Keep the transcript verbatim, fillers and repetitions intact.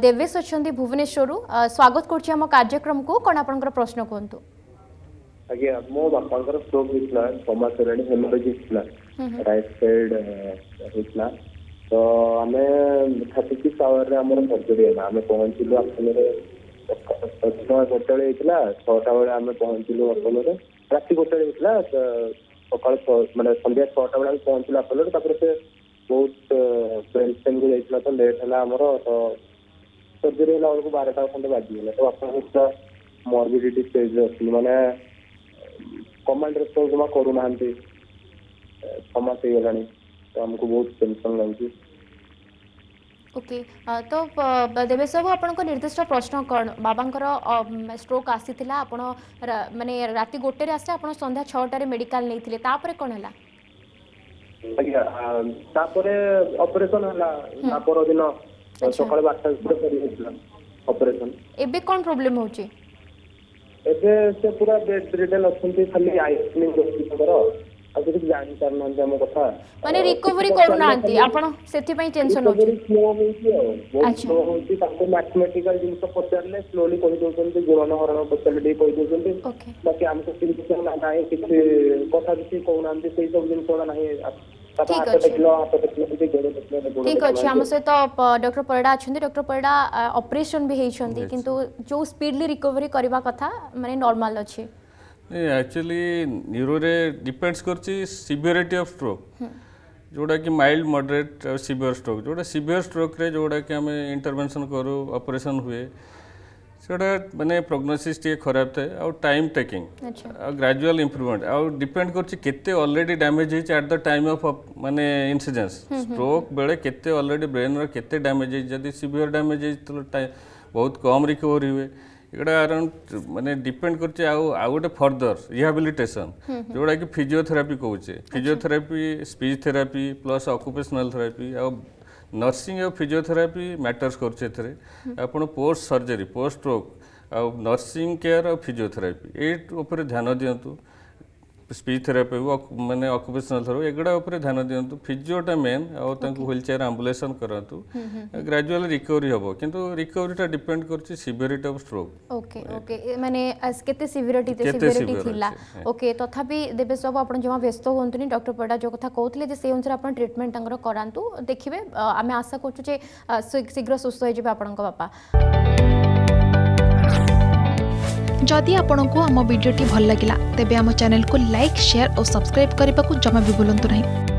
देवेश अच्छा भुवनेश्वर स्वागत करम कार्यक्रम को कौन आप प्रश्न कहतु आज्ञा मो बापा स्ट्रोक होता कमासराणी हेमोरेजिक राइट साइड होता तो आम थर्टी सिक्स आवर आम सर्जरी आम पहुँचल अपोलो गोटे छटा बेले आम पहुँचल अपोलो रात गोटे होता सका मैं सन्या छटा बेले पहुँचल अपोलो से बहुत ब्रेन स्टेन को जाता तो लेट है आमर तो सर्जरी बेलू बारटा खंडे बाजीगला तो आपका मॉर्बिडिट स्टेज अच्छी मैंने कमांड रेस्पन्स जमा करूना समास हो गला तो आमको बहुत टेंशन लगे। ओके तो देवेश बाबू आपण को निर्दिष्ट प्रश्न कौन बाबांकर स्ट्रोक आसी आप माने राति गोटे आसे आप संध्या छटार मेडिकल नहीं कौन है ऑपरेशन है पर दिन सकाळ बारटा ऑपरेशन एबे कोन प्रॉब्लम होची एबे से पूरा बेड रिडन असंती खाली आइसक्रीम गोष्टीकर आ जे जानि करन हम कथा माने रिकवरी करूनांती आपण सेति पई टेंशन होची अच्छा होची ताको मैथमेटिकल जिंस पचारले स्लोली कहि दोसनते गुणन हरण पचारले कहि दोसनते बाकी हमको सिंपल ना नाही किछि कथा किछि कहूनांती सेहि सब दिन कोना नाही ठीक अच्छे आम सहित डॉक्टर परिडा अच्छा डॉक्टर परिडा ऑपरेशन भी होती कि जो स्पीडली रिकवरी करवा कथा माने नॉर्मल अच्छे एक्चुअली न्यूरो रे डिपेंड्स करची सीवियरिटी ऑफ स्ट्रोक जोड़ा कि माइल्ड मडरेट और सीवियर स्ट्रोक जोड़ा सीवियर स्ट्रोक रे जोड़ा कि आम इंटरवेंशन करू ऑपरेशन हुए से माने प्रोग्नोसिस खराब था आउ टाइम टेकिंग ग्रेजुअल इंप्रूवमेंट आउ डिपेंड करते ऑलरेडी डैमेज होती एट द टाइम ऑफ माने इंसिडेंस स्ट्रोक बेले केते ऑलरेडी ब्रेन रो केते डैमेज जदि सीवियर डैमेज तो बहुत कम रिकवरी हुए इगड़ा अराउंड माने डिपेंड करते आउ आउ गोटे फर्दर रिहाबिलिटेशन जोड़ा कि फिजियोथेरापी कहचे physiotherapy speech therapy plus occupational therapy आउ नर्सिंग और फिजियोथेरापी मैटर्स कर पोस्ट सर्जरी पोस्ट स्ट्रोक आउ नर्सिंग केयर और फिजियोथेरापी ये ध्यान दिंतु स्पीच थेरापी माने ऑक्युपेशनल थेरापी एगुड़ा ध्यान दिंतु फिजियोटा मेन आउ व्हील चेयर एम्बुलेशन करातु ग्रेजुअली रिकवरी हम किंतु रिकवरीटा डिपेंड करची severity of stroke okay okay माने केते सीवियरिटी ते सीवियरिटी थिला ओके तथापि देवेश बाबू आपण जमा व्यस्त होंतुनी डॉक्टर पड़ा जो कथा कहतले जे से अनुसार आपण ट्रीटमेंट तंगरो करांतु देखिबे आमे आशा करछु जे शीघ्र सुस्थ होय जेबे आपणको बापा। जदि आपंक आम भिड्टे भल लगा तेब आम चैनल को लाइक शेयर और सब्सक्राइब करने को जमा भी बुलां नहीं।